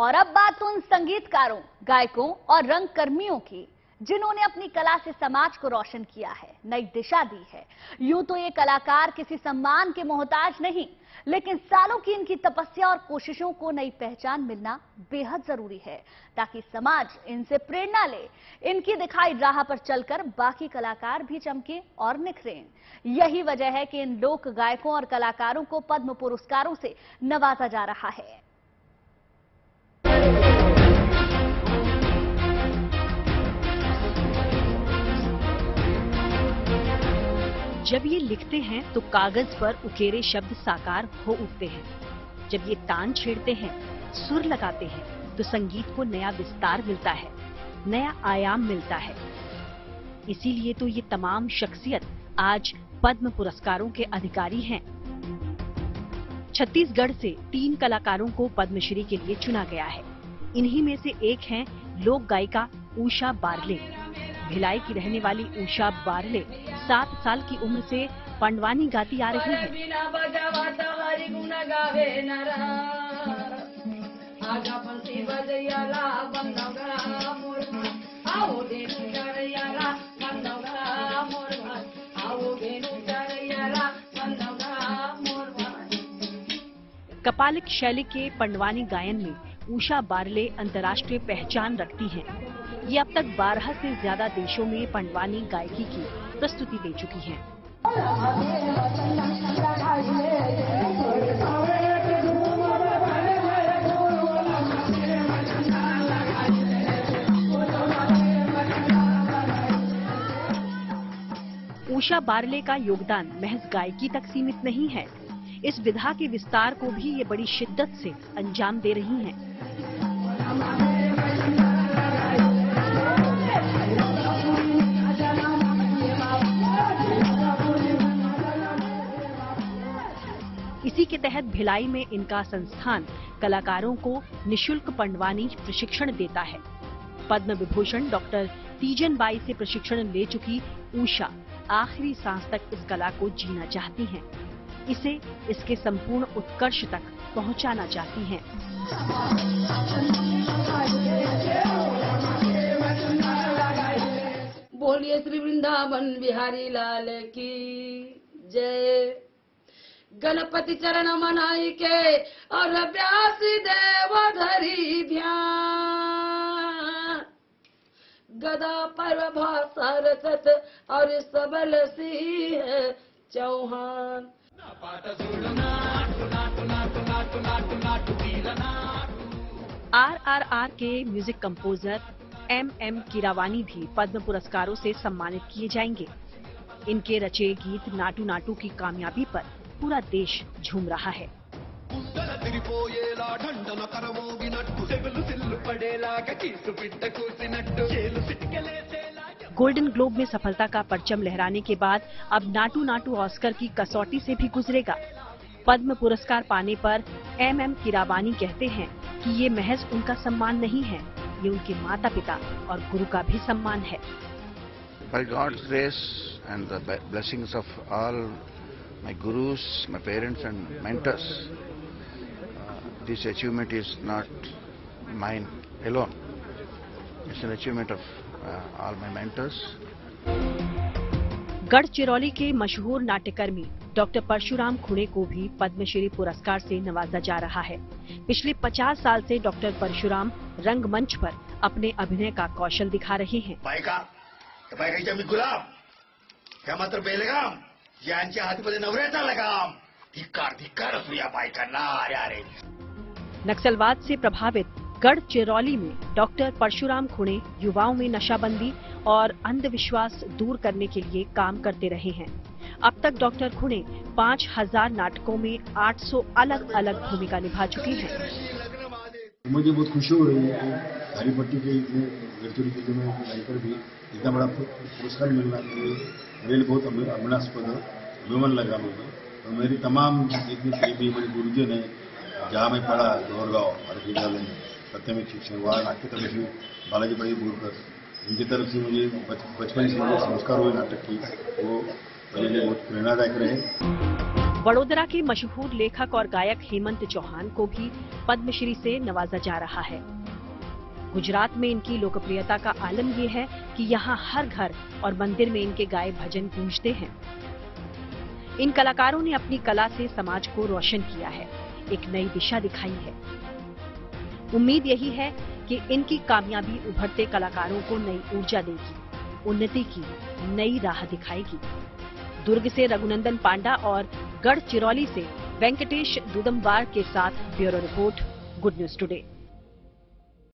और अब बात उन संगीतकारों, गायकों और रंगकर्मियों की जिन्होंने अपनी कला से समाज को रोशन किया है, नई दिशा दी है। यूं तो ये कलाकार किसी सम्मान के मोहताज नहीं, लेकिन सालों की इनकी तपस्या और कोशिशों को नई पहचान मिलना बेहद जरूरी है ताकि समाज इनसे प्रेरणा ले। इनकी दिखाई राह पर चलकर बाकी कलाकार भी चमके और निखरें। यही वजह है कि इन लोक गायकों और कलाकारों को पद्म पुरस्कारों से नवाजा जा रहा है। जब ये लिखते हैं तो कागज पर उकेरे शब्द साकार हो उठते हैं, जब ये तान छेड़ते हैं, सुर लगाते हैं तो संगीत को नया विस्तार मिलता है, नया आयाम मिलता है। इसीलिए तो ये तमाम शख्सियत आज पद्म पुरस्कारों के अधिकारी हैं। छत्तीसगढ़ से 3 कलाकारों को पद्मश्री के लिए चुना गया है। इन्हीं में से एक हैं लोक गायिका ऊषा बारले। भिलाई की रहने वाली ऊषा बारले 7 साल की उम्र से पंडवानी गाती आ रही है। कपालिक शैली के पंडवानी गायन में ऊषा बारले अंतर्राष्ट्रीय पहचान रखती हैं। ये अब तक 12 से ज्यादा देशों में पंडवानी गायकी की प्रस्तुति दे चुकी हैं। ऊषा बारले का योगदान महज गायकी तक सीमित नहीं है, इस विधा के विस्तार को भी ये बड़ी शिद्दत से अंजाम दे रही हैं। इसी के तहत भिलाई में इनका संस्थान कलाकारों को निशुल्क पंडवानी प्रशिक्षण देता है। पद्म विभूषण डॉक्टर तीजन बाई से प्रशिक्षण ले चुकी ऊषा आखिरी सांस तक इस कला को जीना चाहती हैं, इसे इसके संपूर्ण उत्कर्ष तक पहुंचाना चाहती हैं। बोलिए श्री वृंदावन बिहारी लाल की जय। गणपति चरण मनाई के और व्यास देव धरी ध्यान, गदा पर भाषा रचत और सबल सिंह चौहान। RRR के म्यूजिक कंपोजर MM कीरवानी भी पद्म पुरस्कारों से सम्मानित किए जाएंगे। इनके रचे गीत नाटू नाटू की कामयाबी पर पूरा देश झूम रहा है। गोल्डन ग्लोब में सफलता का परचम लहराने के बाद अब नाटू नाटू ऑस्कर की कसौटी से भी गुजरेगा। पद्म पुरस्कार पाने पर MM कीरवानी कहते हैं कि ये महज उनका सम्मान नहीं है, ये उनके माता पिता और गुरु का भी सम्मान है। By God's grace and the blessings of all my gurus, my parents and mentors, this achievement is not mine alone, it's an achievement of all my mentors. Gadchiroli के मशहूर नाट्यकर्मी डॉक्टर परशुराम खुणे को भी पद्मश्री पुरस्कार से नवाजा जा रहा है। पिछले 50 साल से डॉक्टर परशुराम रंगमंच पर अपने अभिनय का कौशल दिखा रहे हैं। नक्सलवाद से प्रभावित गढ़चिरौली में डॉक्टर परशुराम खुणे युवाओं में नशाबंदी और अंधविश्वास दूर करने के लिए काम करते रहे हैं। अब तक डॉक्टर खुणे 5000 नाटकों में 800 अलग अलग भूमिका निभा चुकी हैं। मुझे बहुत खुशी हो रही है कि हरी पट्टी के गढ़चिरौली जिले में गायकर भी इतना बड़ा पुरस्कार मिलना मेरे लिए बहुत अभिमानास्पद अभिमान लगा मुझे। तो मेरी तमाम जितनी करीबी मेरे गुरुजन है, जहाँ मैं पढ़ा गौरगाँव और विद्यालय में प्राथमिक शिक्षण हुआ, नाट्य तरफ से बालाजी भाई बोलकर इनकी तरफ से मुझे बचपन से जो संस्कार हुए नाटक की, वो मेरे लिए बहुत प्रेरणादायक रहे। वडोदरा के मशहूर लेखक और गायक हेमंत चौहान को भी पद्मश्री से नवाजा जा रहा है। गुजरात में इनकी लोकप्रियता का आलम यह है कि यहाँ हर घर और मंदिर में इनके गाए भजन गूंजते हैं। इन कलाकारों ने अपनी कला से समाज को रोशन किया है, एक नई दिशा दिखाई है। उम्मीद यही है कि इनकी कामयाबी उभरते कलाकारों को नई ऊर्जा देगी, उन्नति की नई राह दिखाएगी। दुर्ग से रघुनंदन पांडा और गढ़चिरौली से वेंकटेश दुदम्बार के साथ bureau report, good news today.